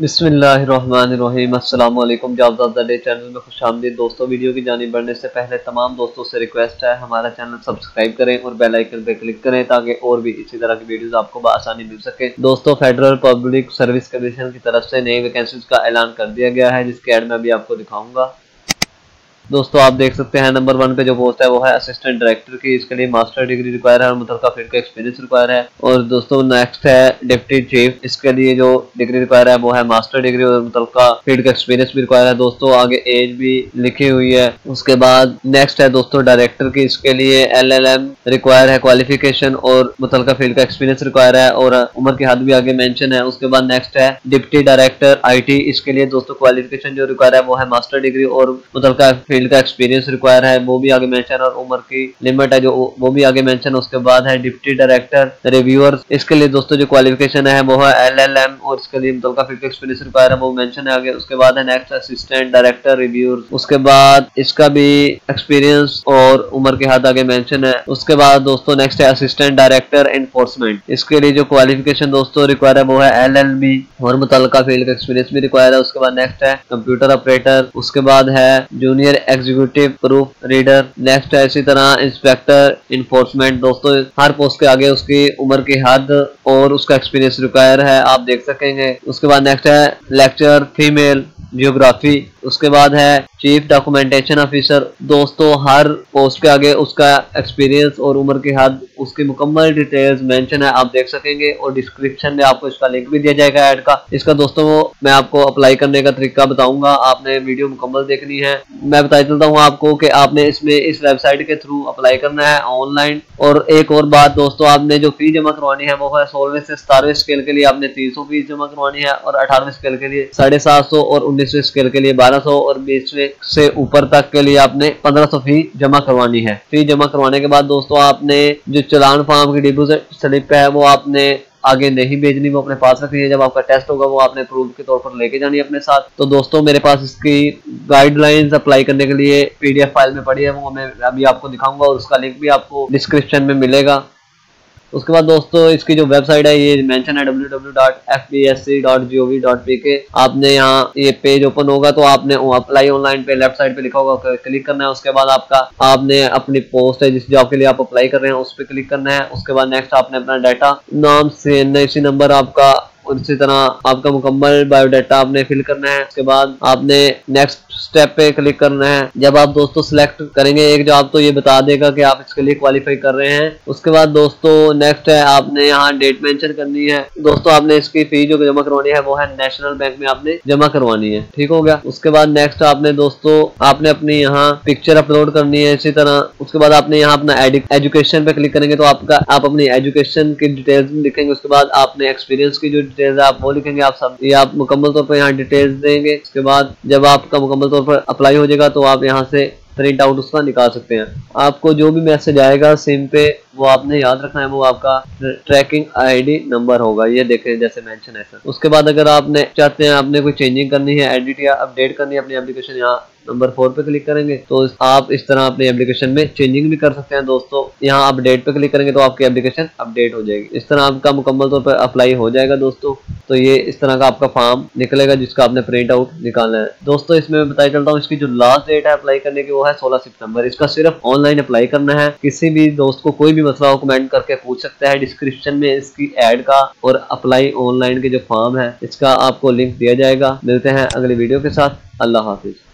बिस्मिल्लाहिर्रहमानिर्रहीम अस्सलाम वालेकुम। Jobs of the day channel में खुशामदीद दोस्तों। वीडियो की जानिब बढ़ने से पहले तमाम दोस्तों से रिक्वेस्ट है हमारा चैनल सब्सक्राइब करें और बेल आइकन पर क्लिक करें ताकि और भी इसी तरह की वीडियोस आपको आसानी मिल सके। दोस्तों, फेडरल पब्लिक सर्विस कमीशन की तरफ से नई वैकेंसीज का ऐलान कर दिया गया है जिसके एड में अभी आपको दिखाऊंगा। दोस्तों, आप देख सकते हैं नंबर 1 पे जो पोस्ट है वो है असिस्टेंट डायरेक्टर की। इसके लिए मास्टर डिग्री रिक्वायर है और मुतलका फील्ड का एक्सपीरियंस रिक्वायर है। और दोस्तों नेक्स्ट है डिप्टी चीफ। इसके लिए जो डिग्री रिक्वायर है वो है मास्टर डिग्री और मुतलका फील्ड का एक्सपीरियंस भी रिक्वायर है। दोस्तों आगे एज भी लिखी हुई है। उसके बाद नेक्स्ट है दोस्तों डायरेक्टर की। इसके लिए LLM रिक्वायर है क्वालिफिकेशन और मुतलका फील्ड का एक्सपीरियंस रिक्वायर है और उम्र की हद भी आगे मेंशन है। उसके बाद नेक्स्ट है डिप्टी डायरेक्टर IT। इसके लिए दोस्तों क्वालिफिकेशन जो रिक्वायर है वो है मास्टर डिग्री और मुतलका फील्ड का एक्सपीरियंस रिक्वायर है, वो भी आगे मेंशन, और उम्र की लिमिट है जो वो भी आगे मेंशन। उसके बाद है डिप्टी डायरेक्टर रिव्यूअर। इसके लिए दोस्तों जो क्वालिफिकेशन है वो है LLM और इसके लिए मुतलका फील्ड का एक्सपीरियंस रिक्वायर है, वो मेंशन है आगे। उसके बाद है नेक्स्ट असिस्टेंट डायरेक्टर रिव्यूअर। उसके बाद इसका भी एक्सपीरियंस और उम्र के हद आगे मेंशन है। उसके बाद दोस्तों नेक्स्ट है असिस्टेंट डायरेक्टर एनफोर्समेंट। इसके लिए जो क्वालिफिकेशन दोस्तों रिक्वायर है वो है LLB और मुतलका फील्ड का एक्सपीरियंस भी रिक्वायर है। उसके बाद नेक्स्ट है कंप्यूटर ऑपरेटर। उसके बाद है junior executive proof reader. Next है इसी तरह इंस्पेक्टर इन्फोर्समेंट। दोस्तों हर पोस्ट के आगे उसकी उम्र की हद और उसका एक्सपीरियंस रिक्वायर है, आप देख सकेंगे। उसके बाद नेक्स्ट है लेक्चर फीमेल जियोग्राफी। उसके बाद है चीफ डॉक्यूमेंटेशन ऑफिसर। दोस्तों हर पोस्ट के आगे उसका एक्सपीरियंस और उम्र की हद उसकी मुकम्मल डिटेल्स मेंशन है, आप देख सकेंगे। और डिस्क्रिप्शन में आपको इसका लिंक भी दिया जाएगा ऐड का। इसका दोस्तों मैं आपको अप्लाई करने का तरीका बताऊंगा, आपने वीडियो मुकम्मल देखनी है। मैं बता देता हूँ आपको कि आपने इसमें इस वेबसाइट के थ्रू अप्लाई करना है ऑनलाइन। और एक और बात दोस्तों, आपने जो फीस जमा करवानी है वो है 16वें से 17वें स्केल के लिए आपने 300 फीस जमा करवानी है और 18वें स्केल के लिए 750 और 19वें स्केल के लिए 1200 और 20वें से ऊपर तक के लिए आपने 1500 फीस जमा करवानी है। फीस जमा करवाने के बाद दोस्तों आपने जो चालान फॉर्म की डिपॉजिट स्लिप है वो आपने आगे नहीं भेजनी, वो अपने पास रखनी है। जब आपका टेस्ट होगा वो आपने प्रूफ के तौर पर लेके जानी है अपने साथ। तो दोस्तों मेरे पास इसकी गाइडलाइंस अप्लाई करने के लिए PDF फाइल में पड़ी है, वो मैं अभी आपको दिखाऊंगा और उसका लिंक भी आपको डिस्क्रिप्शन में मिलेगा। उसके बाद दोस्तों इसकी जो वेबसाइट है ये मेंशन है www.fpsc.gov.pk। आपने यहाँ ये पेज ओपन होगा तो आपने अप्लाई ऑनलाइन पे लेफ्ट साइड पे लिखा होगा, क्लिक करना है। उसके बाद आपने अपनी पोस्ट है जिस जॉब के लिए आप अप्लाई कर रहे हैं उस पर क्लिक करना है। उसके बाद नेक्स्ट आपने अपना डाटा, नाम, CNIC नंबर आपका और इसी तरह आपका मुकम्मल बायोडाटा आपने फिल करना है। उसके बाद आपने नेक्स्ट स्टेप पे क्लिक करना है। जब आप दोस्तों सिलेक्ट करेंगे एक जॉब तो ये बता देगा कि आप इसके लिए क्वालिफाई कर रहे हैं। उसके बाद दोस्तों नेक्स्ट है आपने यहाँ डेट मेंशन करनी है। दोस्तों आपने इसकी फीस जो जमा करवानी है वो है नेशनल बैंक में आपने जमा करवानी है, ठीक हो गया। उसके बाद नेक्स्ट आपने दोस्तों आपने अपनी यहाँ पिक्चर अपलोड करनी है इसी तरह। उसके बाद आपने यहाँ अपना एजुकेशन पे क्लिक करेंगे तो आप अपनी एजुकेशन की डिटेल्स लिखेंगे। उसके बाद आपने एक्सपीरियंस की जो डिटेल्स आप वो लिखेंगे, आप सब ये आप मुकम्मल तौर पर यहाँ डिटेल्स देंगे। उसके बाद जब आपका मुकम्मल तौर पर अप्लाई हो जाएगा तो आप यहाँ से प्रिंट आउट उसका निकाल सकते हैं। आपको जो भी मैसेज आएगा सिम पे वो आपने याद रखना है, वो आपका ट्रैकिंग ID नंबर होगा, ये देखें जैसे मेंशन है सर। उसके बाद अगर आपने चाहते हैं आपने कोई चेंजिंग करनी है, एडिट या अपडेट करनी है अपनी एप्लीकेशन, यहाँ नंबर 4 पे क्लिक करेंगे तो आप इस तरह अपने एप्लीकेशन में चेंजिंग भी कर सकते हैं। दोस्तों यहाँ अपडेट पे क्लिक करेंगे तो आपकी एप्लीकेशन अपडेट हो जाएगी। इस तरह आपका मुकम्मल तौर पर अप्लाई हो जाएगा दोस्तों। तो ये इस तरह का आपका फॉर्म निकलेगा जिसका आपने प्रिंट आउट निकालना है। दोस्तों इसमें मैं बताया चलता हूँ इसकी जो लास्ट डेट है अप्लाई करने की वो है 16 सितंबर। इसका सिर्फ ऑनलाइन अप्लाई करना है। किसी भी दोस्त को कोई भी मसला हो कमेंट करके पूछ सकता है। डिस्क्रिप्शन में इसकी एड का और अप्लाई ऑनलाइन के जो फॉर्म है इसका आपको लिंक दिया जाएगा। मिलते हैं अगली वीडियो के साथ। अल्लाह हाफिज।